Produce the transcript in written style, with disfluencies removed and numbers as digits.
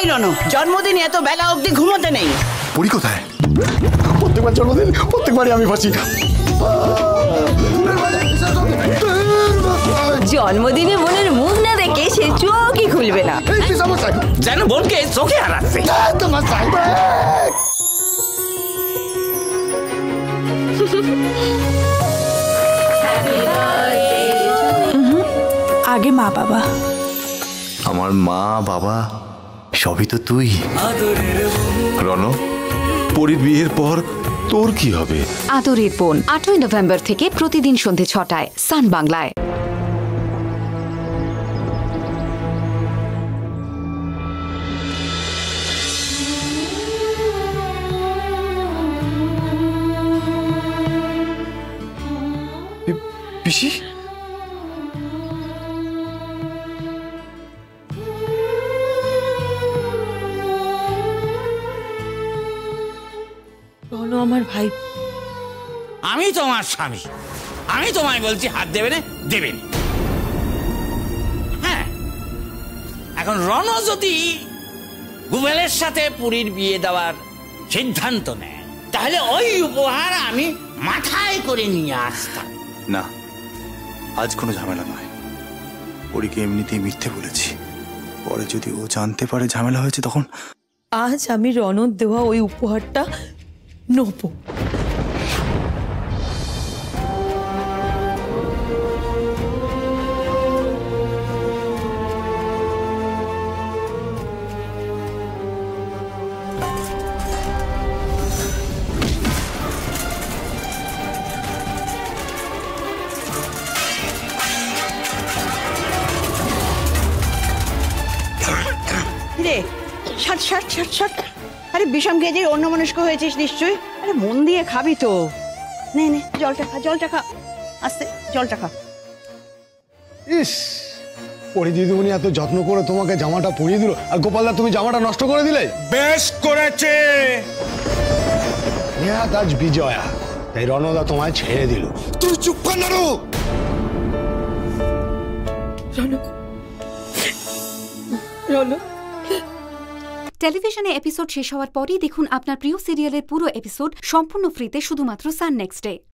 তাই রনো জন্মদিন এত বেলা অবধি ঘুমোতে নেই। পুরি কোথায়? প্রত্যেকবার জন্মদিন প্রত্যেকবারই আমি ফাঁসি। জন্মদিনে বোনের মুখ না দেখে সে চোখই খুলবে না। জানো বোনকে চোখে হারাচ্ছে। তোমার সাইবা आगे माँ बाबा हमार माँ बाबा सभी तो तु रनो परि वियर पर तोर की हबे आदरेर बोन 8 नवेम्बर थेके प्रतिदिन सन्धे 6टाय सन बांगलाय। आज कोनो झमेला नय ओरिके एमनितेই মিথ্যে বলেছি পরে যদি ও জানতে পারে ঝামেলা হয়েছে তখন আজ আমি রনদ দেওয়া ওই উপহারটা নব। রনদা তোমায় ছেড়ে দিল। তুই চুপ কর নারু। টেলিভিশনে এপিসোড শেষ হওয়ার পরেই দেখুন আপনার প্রিয় সিরিয়ালের পুরো এপিসোড সম্পূর্ণ ফ্রিতে শুধুমাত্র সান নেক্সট ডে।